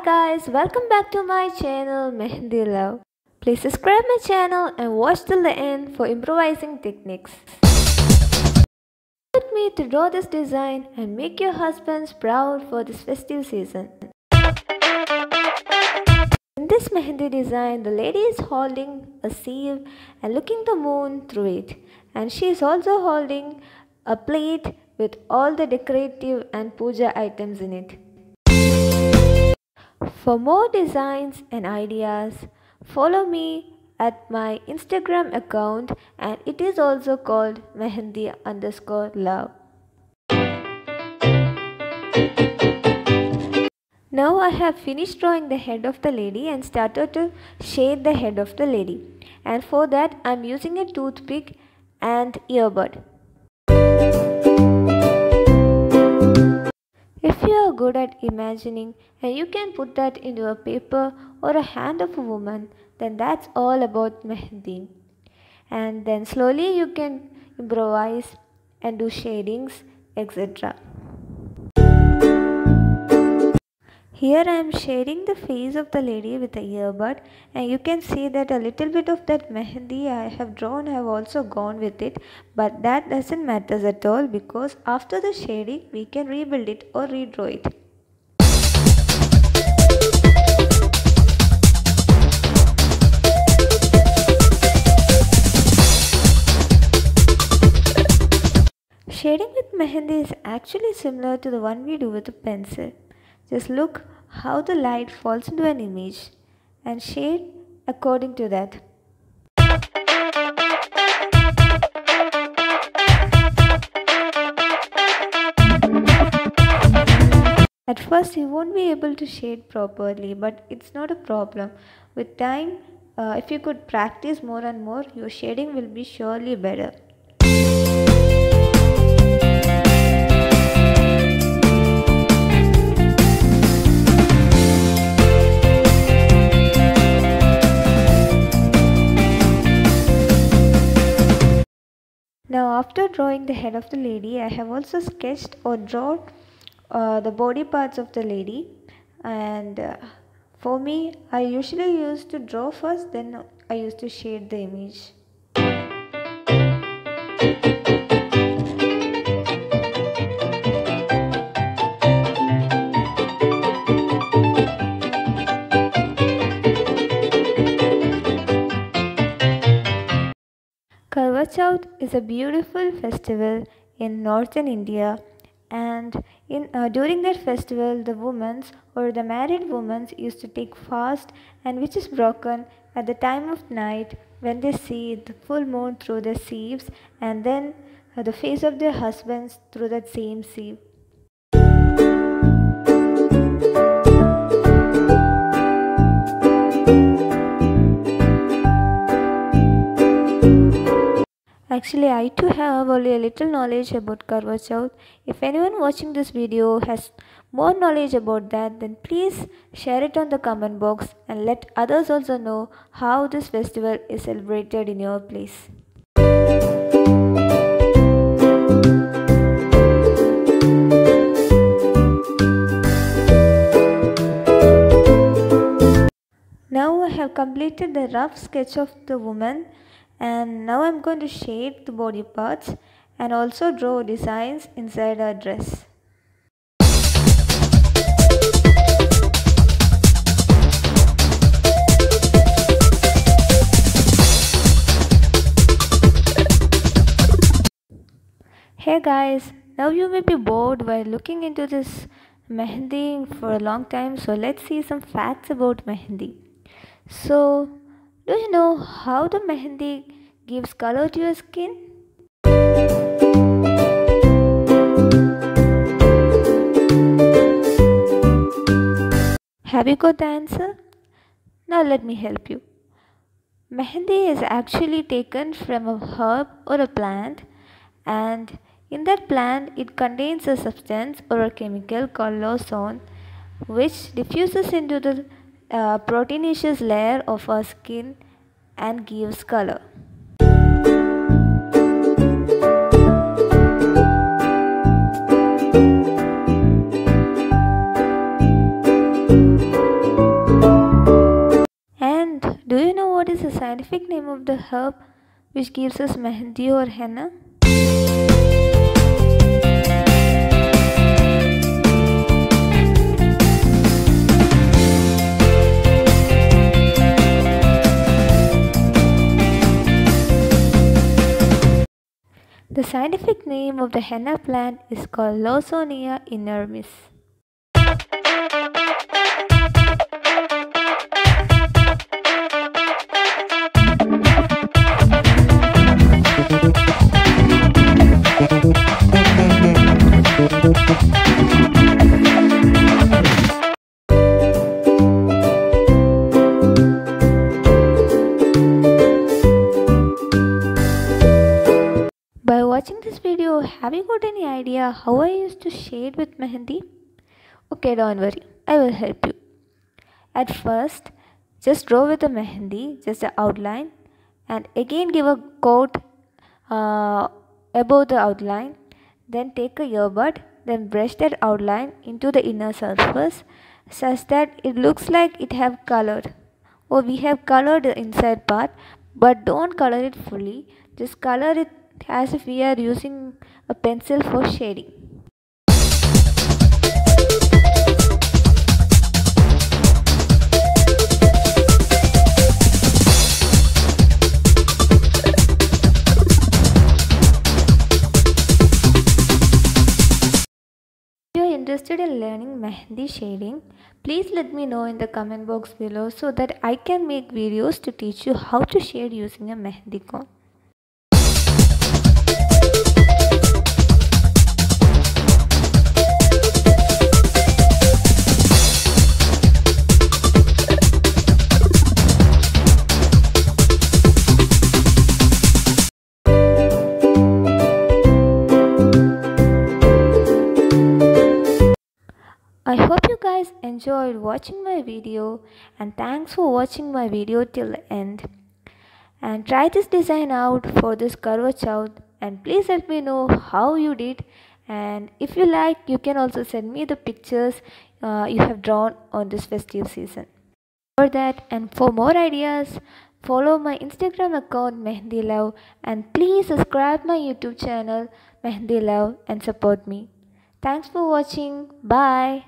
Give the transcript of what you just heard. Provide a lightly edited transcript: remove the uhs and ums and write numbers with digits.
Hi guys, welcome back to my channel Mehndi Love. Please subscribe my channel and watch till the end for improvising techniques. Let me to draw this design and make your husbands proud for this festive season. In this Mehndi design, the lady is holding a sieve and looking the moon through it, and she is also holding a plate with all the decorative and puja items in it. For more designs and ideas, follow me at my Instagram account, and it is also called Mehndi_love. Now I have finished drawing the head of the lady and started to shade the head of the lady. And for that I am using a toothpick and earbud. If you are good at imagining and you can put that into a paper or a hand of a woman, then that's all about Mehndi. And then slowly you can improvise and do shadings, etc. Here I am shading the face of the lady with the earbud, and you can see that a little bit of that Mehndi I have drawn have also gone with it, but that doesn't matter at all because after the shading we can rebuild it or redraw it. Shading with Mehndi is actually similar to the one we do with a pencil. Just look how the light falls into an image and shade according to that. At first you won't be able to shade properly, but it's not a problem. With time, if you could practice more and more, your shading will be surely better. Now after drawing the head of the lady, I have also sketched or drawn the body parts of the lady, and for me I usually used to draw first, then I used to shade the image. Karva Chauth is a beautiful festival in northern India, and during that festival the women or the married women used to take fast, and which is broken at the time of night when they see the full moon through their sieves and then the face of their husbands through that same sieve. Actually, I too have only a little knowledge about Karva Chauth. If anyone watching this video has more knowledge about that, then please share it on the comment box and let others also know how this festival is celebrated in your place. Now I have completed the rough sketch of the woman. And now I'm going to shade the body parts and also draw designs inside her dress. Hey guys, now you may be bored while looking into this Mehndi for a long time, so let's see some facts about Mehndi. So, do you know how the Mehndi gives color to your skin? Have you got the answer? Now let me help you. Mehndi is actually taken from a herb or a plant, and in that plant it contains a substance or a chemical called lawsonia, which diffuses into the proteinaceous layer of our skin and gives color. scientific name of the herb which gives us mehndi or henna? The scientific name of the henna plant is called Lawsonia inermis. By watching this video, have you got any idea how I used to shade with mehndi? Okay, don't worry, I will help you. At first, just draw with the mehndi, just the outline, and again give a coat above the outline. Then take a earbud, then brush that outline into the inner surface such that it looks like it have colored, or we have colored the inside part, but don't color it fully. Just color it as if we are using a pencil for shading. Interested in learning mehndi shading, please let me know in the comment box below so that I can make videos to teach you how to shade using a mehndi comb. I hope you guys enjoyed watching my video, and thanks for watching my video till the end. And try this design out for this Karva Chauth, and please let me know how you did, and if you like you can also send me the pictures you have drawn on this festive season. For that and for more ideas, follow my Instagram account Mehndi Love, and please subscribe my YouTube channel Mehndi Love and support me. Thanks for watching. Bye.